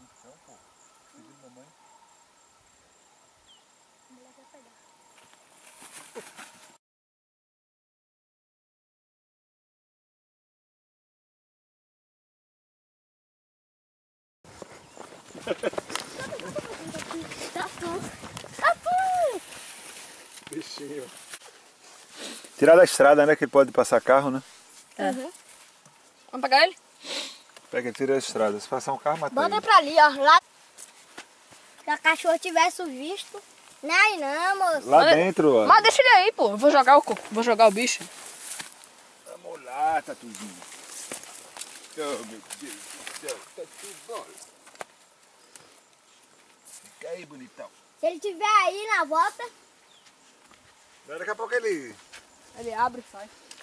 Então, pô, filho da mamãe. A mulher vai pegar. Tatu! Bichinho. Tirar da estrada, né? Que ele pode passar carro, né? Uhum. Vamos pegar ele? Pega e tira da estrada. Se passar um carro, mata ele. Bota pra ali, ó. Lá. Se a cachorra tivesse visto. Não, não, moço. Lá dentro, ó. Mas deixa ele aí, pô. Eu vou jogar o coco. Vou jogar o bicho. Vamos lá, Tatuzinho. Oh, meu Deus do céu. Tatu, bora. Fica aí, bonitão. Se ele tiver aí na volta. Daqui a pouco ele abre e sai.